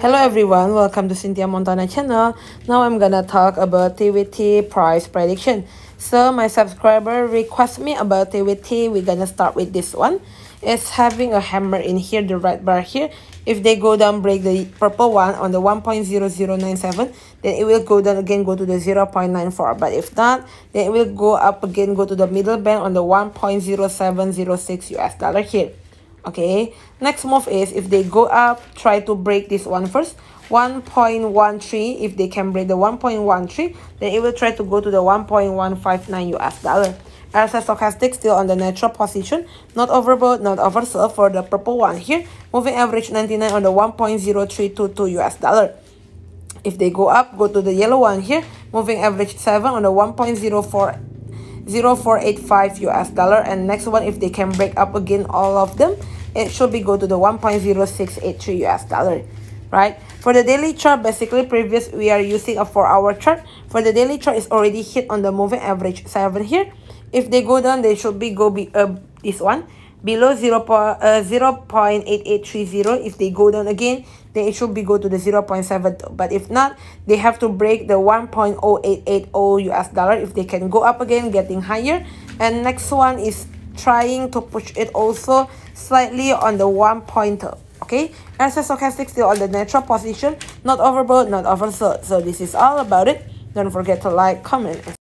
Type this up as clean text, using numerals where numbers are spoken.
Hello everyone, welcome to Cynthia Montana channel. Now I'm gonna talk about TWT price prediction. So my subscriber request me about TWT. We're gonna start with this one. It's having a hammer in here, the red bar here. If they go down, break the purple one on the 1.0097, then it will go down again, go to the 0.94. But if not, then it will go up again, go to the middle band on the 1.0706 US dollar here. Okay, next move is if they go up, try to break this one first, 1.13. If they can break the 1.13, then it will try to go to the 1.159 US dollar. Elsa stochastic still on the neutral position, not overbought, not oversold for the purple one here. Moving average 99 on the 1.0322 US dollar. If they go up, go to the yellow one here. Moving average 7 on the 1.0485 US dollar. And next one, if they can break up again all of them, it should be go to the 1.0683 US dollar. Right, for the daily chart, basically previous we are using a 4-hour chart. For the daily chart, is already hit on the moving average 7 here. If they go down, they should be this one below 0.8830. If they go down again, then it should be go to the 0.7. But if not, they have to break the 1.0880 US dollar. If they can go up again, getting higher. And next one is trying to push it also slightly on the 1 pointer. Okay, Elsa stochastic still on the neutral position, not overbought, not oversold. So this is all about it. Don't forget to like, comment.